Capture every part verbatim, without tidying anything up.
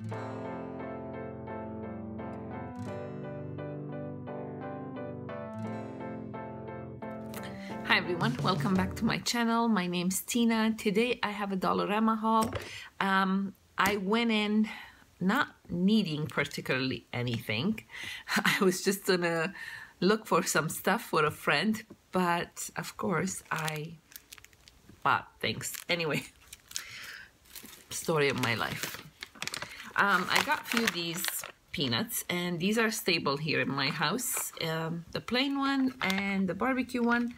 Hi everyone, welcome back to my channel. My name's Tina. Today I have a Dollarama haul. Um, I went in not needing particularly anything. I was just gonna look for some stuff for a friend, but of course I bought things. Anyway, story of my life. Um, I got a few of these peanuts, and these are stable here in my house. Um, the plain one and the barbecue one.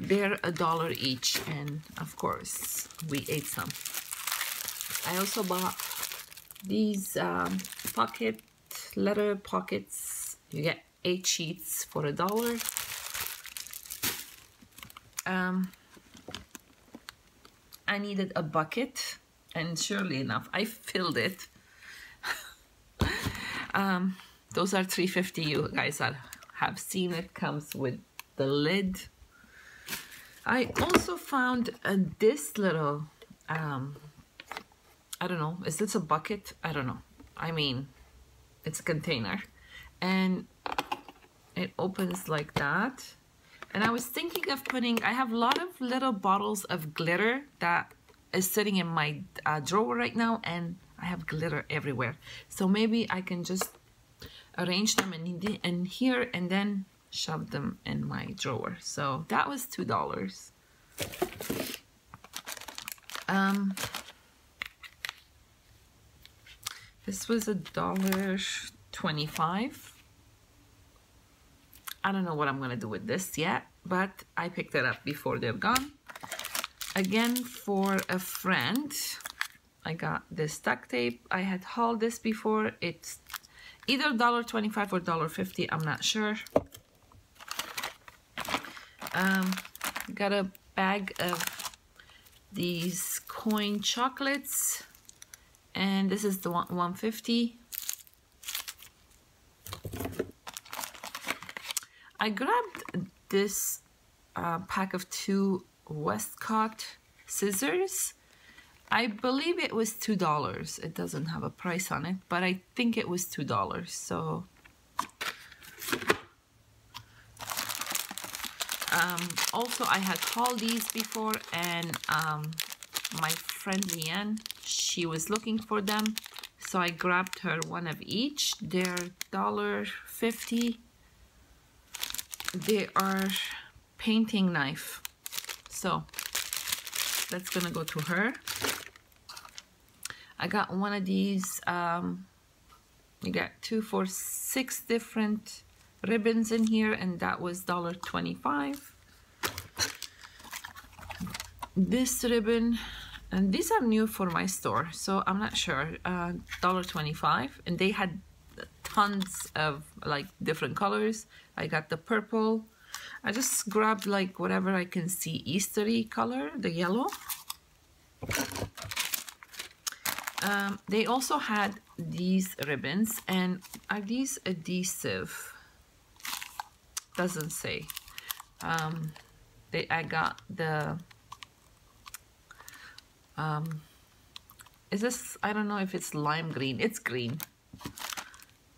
They're a dollar each, and of course we ate some. I also bought these um, pocket letter pockets. You get eight sheets for a dollar. Um, I needed a bucket, and surely enough, I filled it. um, those are three fifty. You guys are, have seen it. Comes with the lid. I also found uh, this little, um, I don't know, is this a bucket? I don't know. I mean, it's a container. And it opens like that. And I was thinking of putting, I have a lot of little bottles of glitter that is sitting in my uh, drawer right now. And I have glitter everywhere. So maybe I can just arrange them in, in here and then shove them in my drawer. So that was two dollars. Um, this was a dollar twenty-five. I don't know what I'm gonna do with this yet, but I picked it up before they're gone. Again, for a friend, I got this duct tape. I had hauled this before. It's either a dollar twenty-five or a dollar fifty, I'm not sure. Um, got a bag of these coin chocolates, and this is the one, one fifty. I grabbed this uh, pack of two Westcott scissors. I believe it was two dollars. It doesn't have a price on it, but I think it was two dollars, so... Um, also, I had hauled these before, and um, my friend Leanne, she was looking for them, so I grabbed her one of each. They're a dollar fifty. They are painting knife, so that's gonna go to her. I got one of these. Um, you got two, four, six different ribbons in here, and that was a dollar twenty-five. This ribbon, and these are new for my store, so I'm not sure. Uh, a dollar twenty-five, and they had tons of like different colors. I got the purple. I just grabbed like whatever I can see Eastery color, the yellow. Um, they also had these ribbons, and are these adhesive? Doesn't say. Um, they, I got the, um, is this, I don't know if it's lime green. It's green.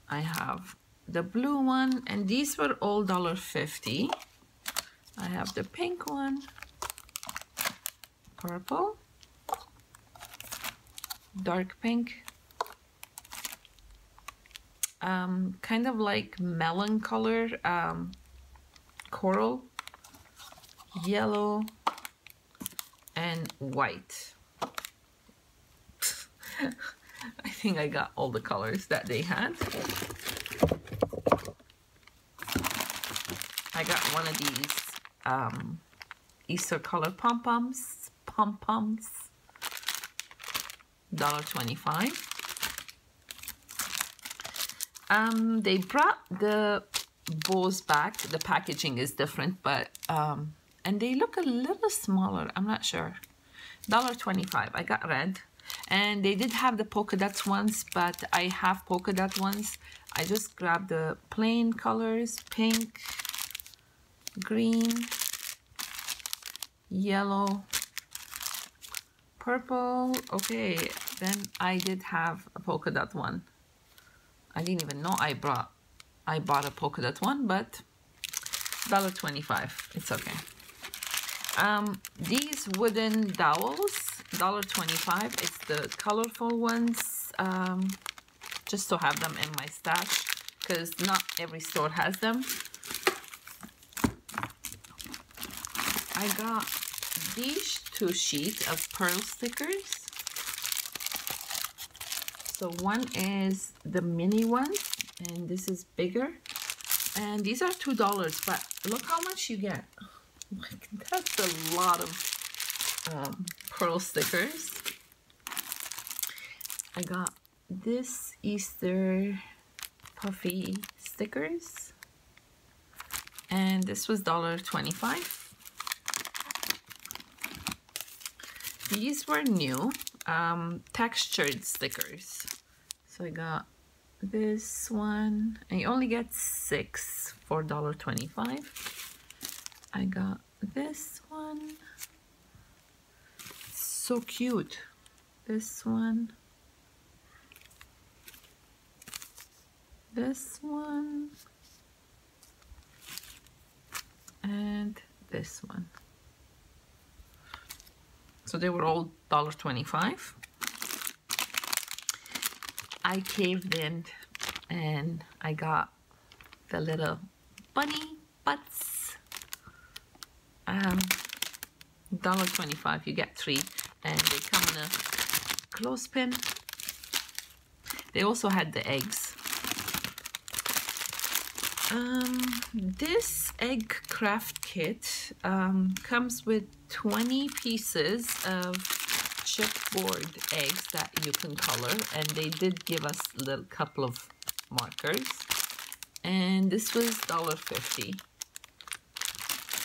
I have the blue one, and these were all a dollar fifty. I have the pink one, purple, dark pink, um, kind of like melon color, um, coral, yellow, and white. I think I got all the colors that they had. I got one of these um, Easter color pom-poms, pom-poms, a dollar twenty-five. Um, they brought the bows back. The packaging is different, but um, and they look a little smaller. I'm not sure. a dollar twenty-five. I got red, and they did have the polka dots ones, but I have polka dot ones. I just grabbed the plain colors: pink, green, yellow, purple. Okay, them. I did have a polka dot one. I didn't even know I brought I bought a polka dot one, but one dollar twenty-five, it's okay. Um, these wooden dowels, one dollar twenty-five, it's the colorful ones, um, just to have them in my stash, because not every store has them. I got these two sheets of pearl stickers. So one is the mini one, and this is bigger. And these are two dollars, but look how much you get. Like, that's a lot of um, pearl stickers. I got this Easter puffy stickers. And this was one dollar twenty-five. These were new. Um, textured stickers. So I got this one, and you only get six for one dollar twenty-five. I got this one. It's so cute. This one. This one. And this one. So they were all one dollar twenty-five. I caved in and I got the little bunny butts. Um, one dollar twenty-five, you get three, and they come in a clothespin. They also had the eggs. Um, this egg craft kit um, comes with twenty pieces of chipboard eggs that you can color, and they did give us a little couple of markers, and this was one dollar fifty.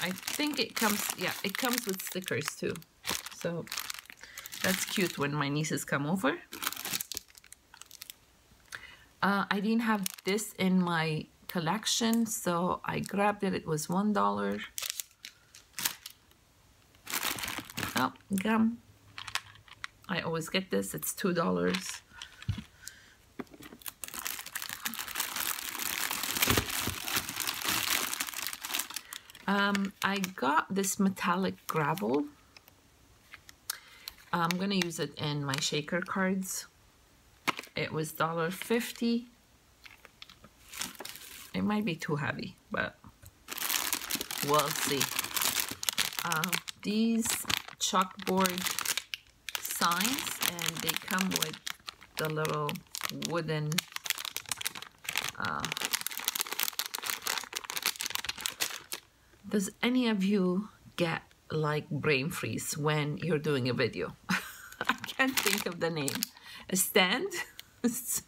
I think it comes, yeah, it comes with stickers too, so that's cute when my nieces come over. Uh, I didn't have this in my collection, so I grabbed it. It was one dollar. Oh, gum. I always get this. It's two dollars. Um, I got this metallic gravel. I'm gonna use it in my shaker cards. It was dollar fifty. It might be too heavy, but we'll see. Uh, these chalkboard signs, and they come with the little wooden uh, does any of you get like brain freeze when you're doing a video? I can't think of the name. A stand? So,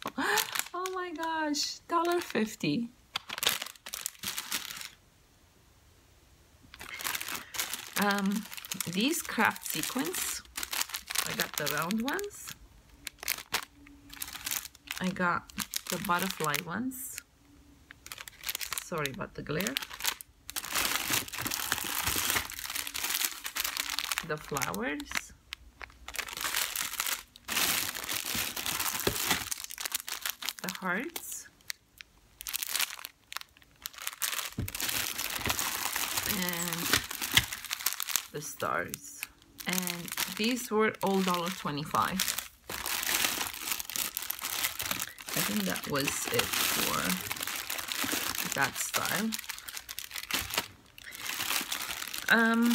oh my gosh, one dollar fifty. Um, these craft sequins, I got the round ones, I got the butterfly ones, sorry about the glare, the flowers, the hearts, and the stars, and these were all one dollar twenty-five. I think that was it for that style. Um,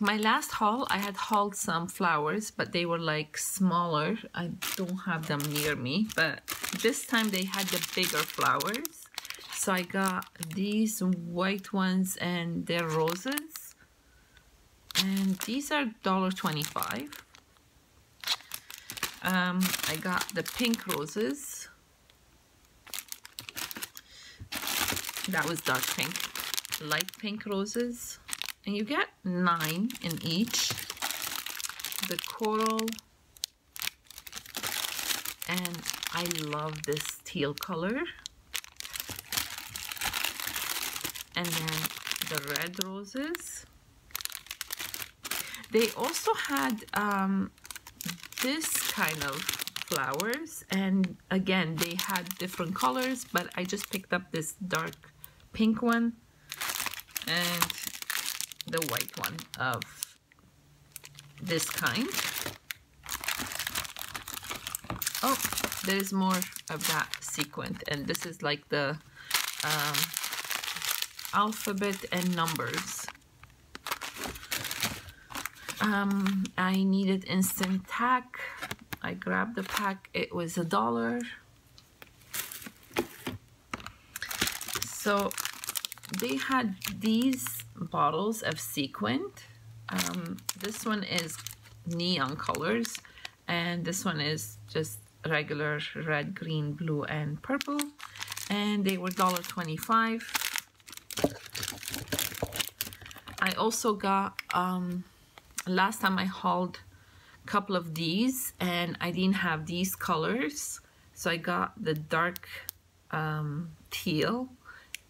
my last haul, I had hauled some flowers, but they were like smaller. I don't have them near me, but this time they had the bigger flowers. So I got these white ones, and they're roses. And these are one dollar twenty-five. Um, I got the pink roses. That was dark pink. Light pink roses. And you get nine in each. The coral. And I love this teal color. And then the red roses. They also had um, this kind of flowers, and again they had different colors, but I just picked up this dark pink one and the white one of this kind. Oh, there's more of that sequin, and this is like the um, alphabet and numbers. Um, I needed instant tack. I grabbed the pack. It was a dollar. So they had these bottles of sequin. Um, this one is neon colors, and this one is just regular red, green, blue, and purple. And they were a dollar twenty-five. I also got... Um, last time I hauled a couple of these and I didn't have these colors, so I got the dark um, teal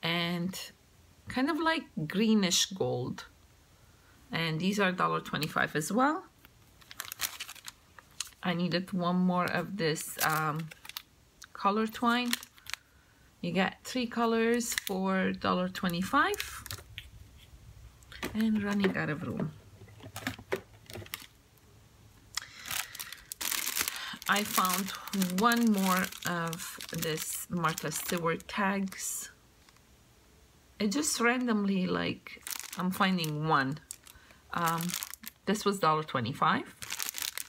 and kind of like greenish gold, and these are a dollar twenty-five as well. I needed one more of this um, color twine. You get three colors for a dollar twenty-five, and running out of room. I found one more of this Martha Stewart tags. It just randomly, like, I'm finding one. Um, this was a dollar twenty-five,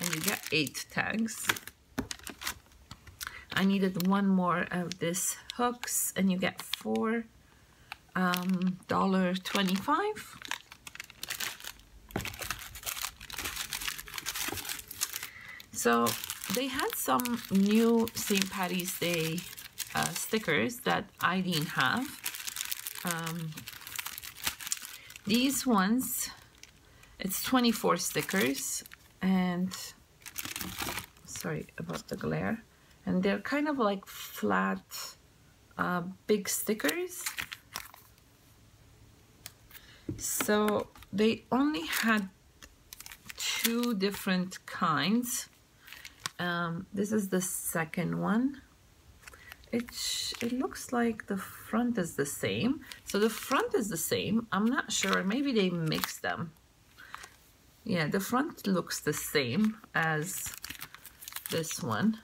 and you get eight tags. I needed one more of this hooks, and you get four, um, a dollar twenty-five. So they had some new Saint Patty's Day uh, stickers that I didn't have. Um, these ones, it's twenty-four stickers, and sorry about the glare, and they're kind of like flat, uh, big stickers. So they only had two different kinds. Um, this is the second one. It, sh it looks like the front is the same. So the front is the same. I'm not sure. Maybe they mix them. Yeah, the front looks the same as this one,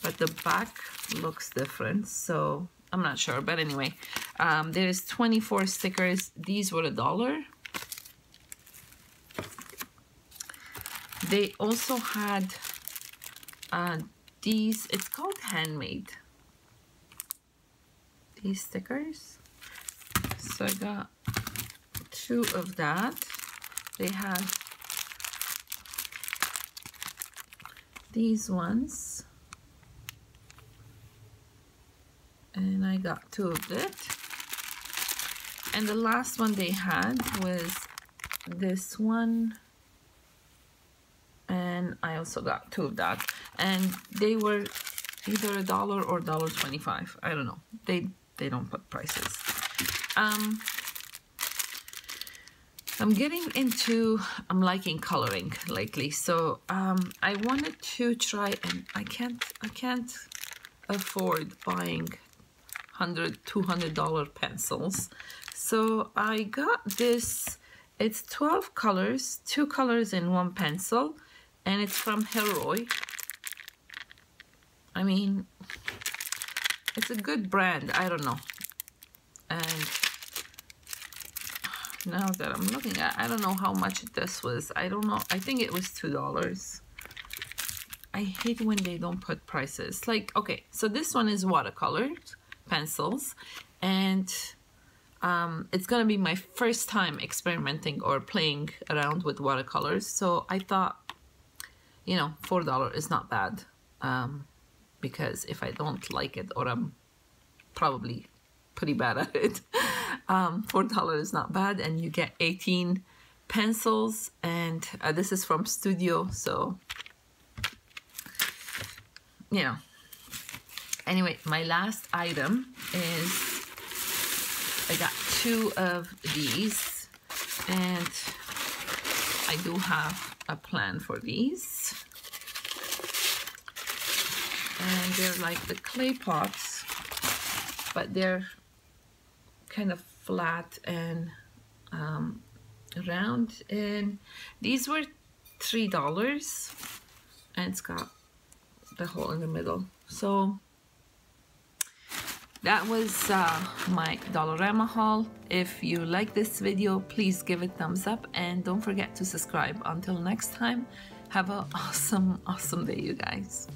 but the back looks different. So I'm not sure. But anyway, um, there's twenty-four stickers. These were a dollar. They also had... Uh, these, it's called handmade, these stickers, so I got two of that. They have these ones, and I got two of it, and the last one they had was this one, and I also got two of that, and they were either a dollar or a dollar twenty-five. I don't know, they they don't put prices. um I'm getting into I'm liking coloring lately, so um I wanted to try, and I can't I can't afford buying one hundred, two hundred dollar pencils, so I got this. It's twelve colors, two colors in one pencil, and it's from Hellroy. I mean, it's a good brand, I don't know. And now that I'm looking at, I don't know how much this was. I don't know, I think it was two dollars. I hate when they don't put prices. Like, okay, so this one is watercolor pencils, and um, it's gonna be my first time experimenting or playing around with watercolors, so I thought, you know, four dollars is not bad, um, because if I don't like it, or I'm probably pretty bad at it, um, four dollars is not bad, and you get eighteen pencils, and uh, this is from Studio, so, you know. Anyway, my last item is, I got two of these, and I do have a plan for these. and they're like the clay pots, but they're kind of flat and um, round, and these were three dollars, and it's got the hole in the middle. So that was uh, my Dollarama haul. If you like this video, please give it a thumbs up and don't forget to subscribe. Until next time, have an awesome, awesome day, you guys.